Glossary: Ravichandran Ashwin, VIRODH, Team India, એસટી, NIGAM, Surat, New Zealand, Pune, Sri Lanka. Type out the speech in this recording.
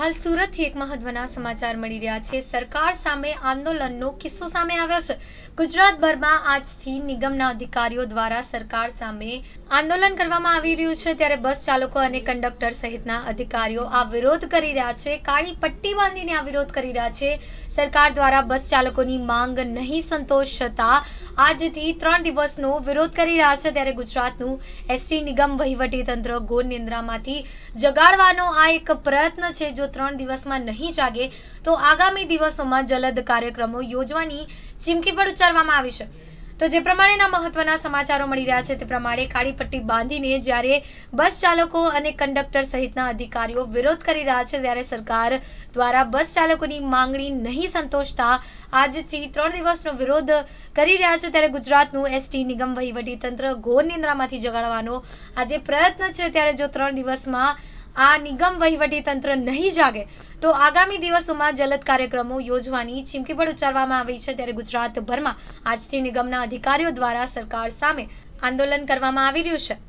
હાલ સુરતથી એક મહત્વના સમાચાર મળી રહ્યા છે। સરકાર સામે આંદોલનનો કિસ્સો સામે આવ્યો છે। ગુજરાતભરમાં આજથી નિગમના અધિકારીઓ દ્વારા સરકાર સામે આંદોલન કરવામાં આવી રહ્યું છે, ત્યારે બસ ચાલકો અને કંડક્ટર સહિતના અધિકારીઓ આ વિરોધ કરી રહ્યા છે। કાળી પટ્ટી બાંધીને આ વિરોધ કરી રહ્યા છે। સરકાર દ્વારા બસ ચાલકોની માંગ નહીં સંતોષ છતાં આજથી 3 દિવસનો વિરોધ કરી રહ્યા છે, ત્યારે ગુજરાતનું એસટી નિગમ વહીવટીતંત્ર ઘોર નિંદ્રામાંથી જગાડવાનો આ એક પ્રયત્ન છે। 3 दिवस में नहीं जागे तो आगामी दिवसों में जलद कार्यक्रमों योजवानी चिमकी पर उच्चारवामां आवी छे। तो जे प्रमाणेना महत्वना समाचारों मळी रह्या छे ते प्रमाणे काळी पट्टी बांधीने ज्यारे बस चालको अने कंडक्टर सहितना अधिकारीओ विरोध करी रह्या छे, त्यारे सरकार द्वारा बस चालकोनी मांगणी नहीं संतोषता आजथी 3 दिवसनो विरोध करी रह्या छे, त्यारे गुजरातनुं एसटी निगम वहीवटीतंत्र घोर निंद्रामांथी जगाडवानो आज प्रयत्न छे। त्यारे जो 3 दिवसमां आ निगम वहीवटी तंत्र नहीं जागे तो आगामी दिवसों में जलद कार्यक्रमों योजवानी चिमकी पर उच्चारवामां आवी छे, त्यारे गुजरातभर में आज थी निगमना अधिकारीओ द्वारा सरकार सामे आंदोलन करवामां आवी रह्युं छे।